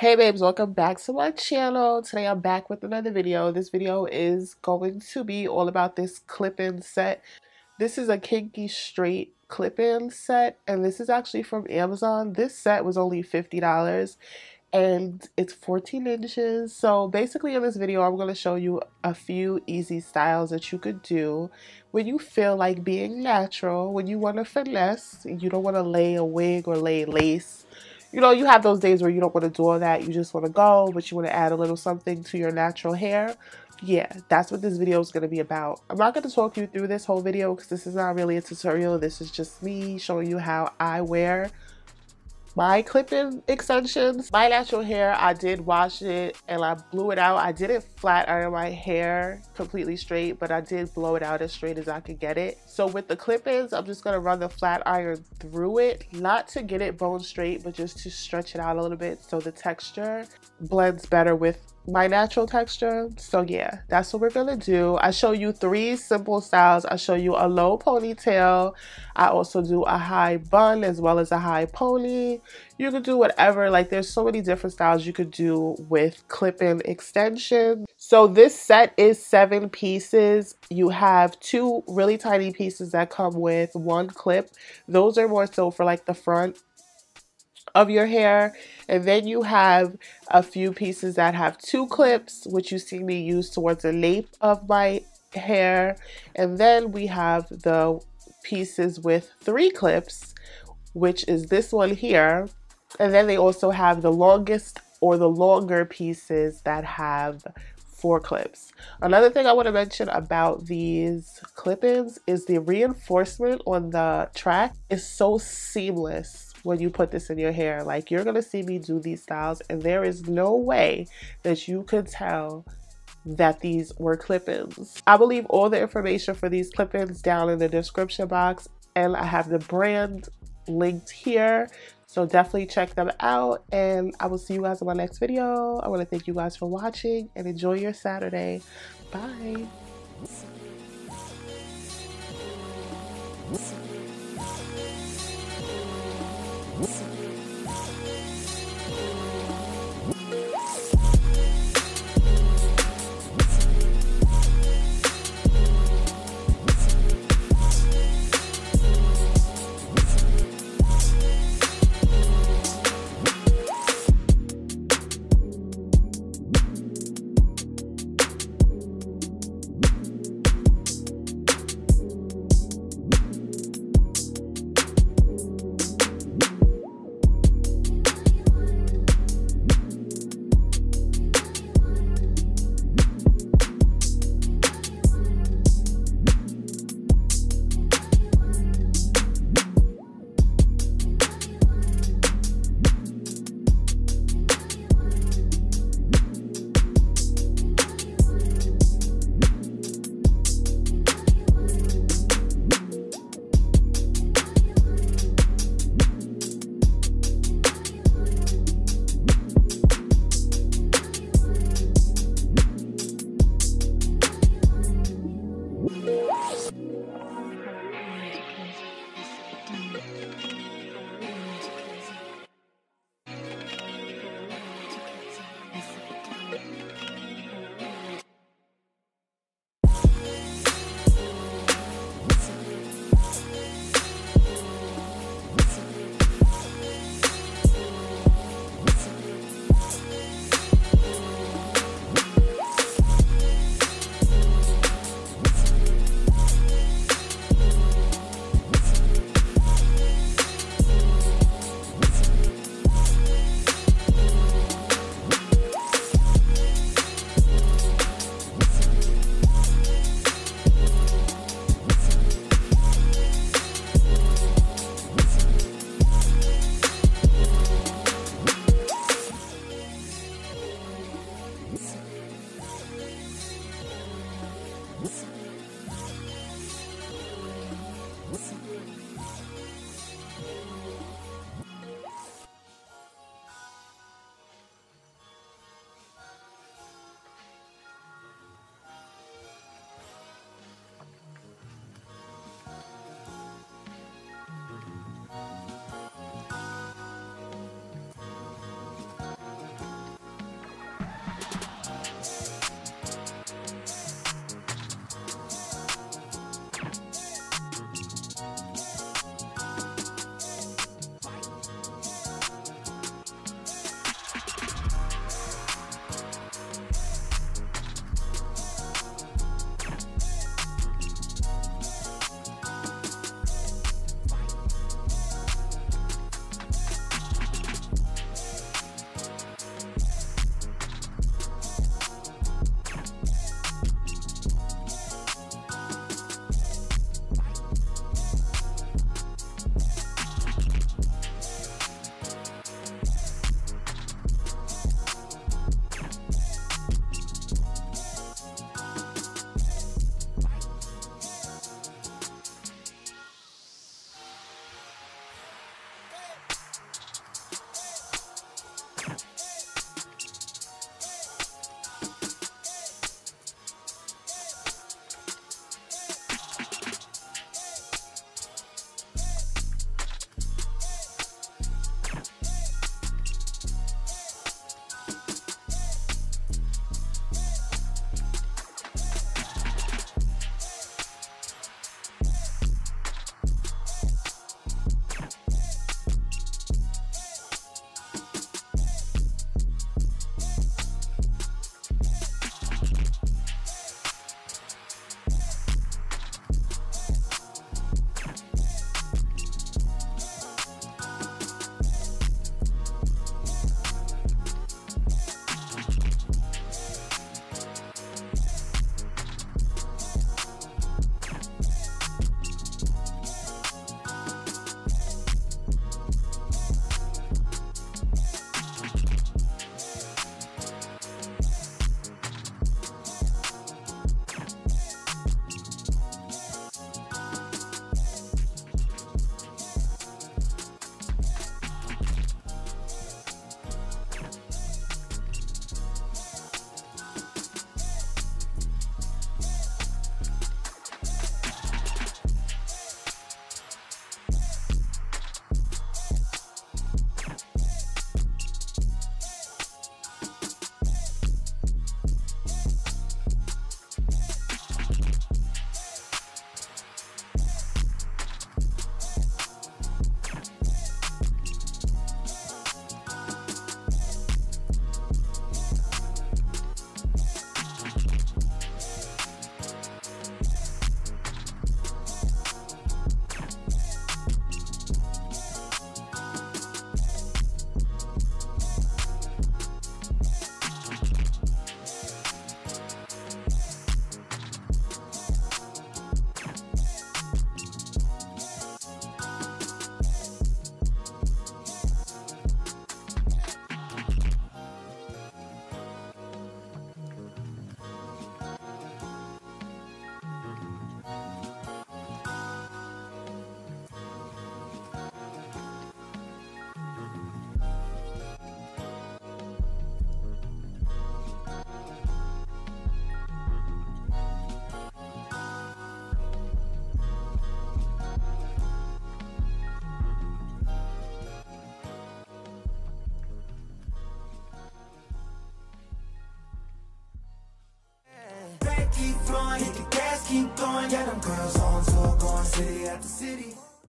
Hey babes, welcome back to my channel. Today I'm back with another video. This video is going to be all about this clip-in set. This is a kinky straight clip-in set and this is actually from Amazon. This set was only $50 and it's 14 inches. So basically in this video I'm going to show you a few easy styles that you could do when you feel like being natural, when you want to finesse, you don't want to lay a wig or lay lace. You know, you have those days where you don't want to do all that, you just want to go, but you want to add a little something to your natural hair. Yeah, that's what this video is going to be about. I'm not going to talk you through this whole video because this is not really a tutorial. This is just me showing you how I wear my clip-in extensions. My natural hair, I did wash it and I blew it out. I didn't flat iron my hair completely straight, but I did blow it out as straight as I could get it. So with the clip-ins, I'm just going to run the flat iron through it, not to get it bone straight, but just to stretch it out a little bit so the texture blends better with my natural texture. So yeah, that's what we're gonna do. I show you three simple styles. I show you a low ponytail. I also do a high bun as well as a high pony. You could do whatever, like there's so many different styles you could do with clip-in extensions. So this set is 7 pieces. You have 2 really tiny pieces that come with 1 clip. Those are more so for like the front of your hair, and then you have a few pieces that have 2 clips, which you see me use towards the nape of my hair, and then we have the pieces with 3 clips, which is this one here, and then they also have the longest or the longer pieces that have 4 clips. Another thing I want to mention about these clip-ins is the reinforcement on the track is so seamless. When you put this in your hair, like you're gonna see me do these styles and there is no way that you could tell that these were clip-ins. I will leave all the information for these clip-ins down in the description box and I have the brand linked here, so definitely check them out and I will see you guys in my next video. I want to thank you guys for watching and enjoy your Saturday. Bye. keep flowing, hit the gas, keep going. Yeah, them girls on tour, going city after city.